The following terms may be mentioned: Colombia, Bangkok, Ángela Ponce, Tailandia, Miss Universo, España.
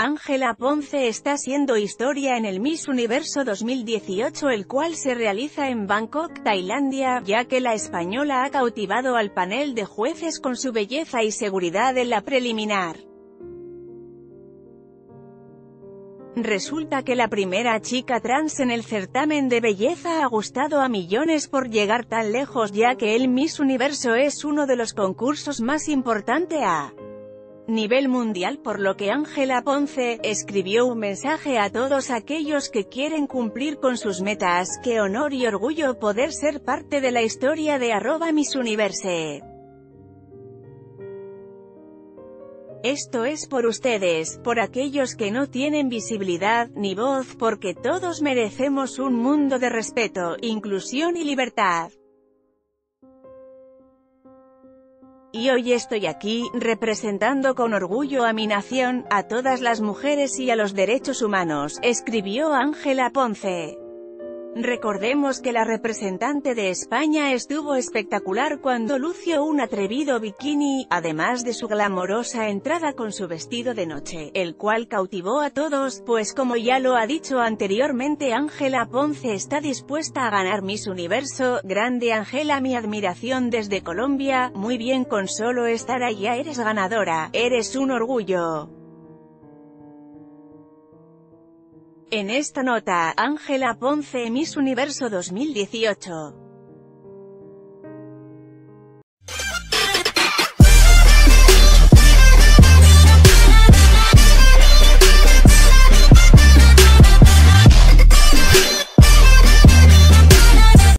Ángela Ponce está haciendo historia en el Miss Universo 2018, el cual se realiza en Bangkok, Tailandia, ya que la española ha cautivado al panel de jueces con su belleza y seguridad en la preliminar. Resulta que la primera chica trans en el certamen de belleza ha gustado a millones por llegar tan lejos, ya que el Miss Universo es uno de los concursos más importantes a nivel mundial, por lo que Ángela Ponce escribió un mensaje a todos aquellos que quieren cumplir con sus metas: qué honor y orgullo poder ser parte de la historia de @MissUniverse. Esto es por ustedes, por aquellos que no tienen visibilidad ni voz, porque todos merecemos un mundo de respeto, inclusión y libertad. Y hoy estoy aquí, representando con orgullo a mi nación, a todas las mujeres y a los derechos humanos, escribió Ángela Ponce. Recordemos que la representante de España estuvo espectacular cuando lució un atrevido bikini, además de su glamorosa entrada con su vestido de noche, el cual cautivó a todos, pues como ya lo ha dicho anteriormente, Ángela Ponce está dispuesta a ganar Miss Universo. Grande Ángela, mi admiración desde Colombia, muy bien, con solo estar allá eres ganadora, eres un orgullo. En esta nota, Ángela Ponce, Miss Universo 2018.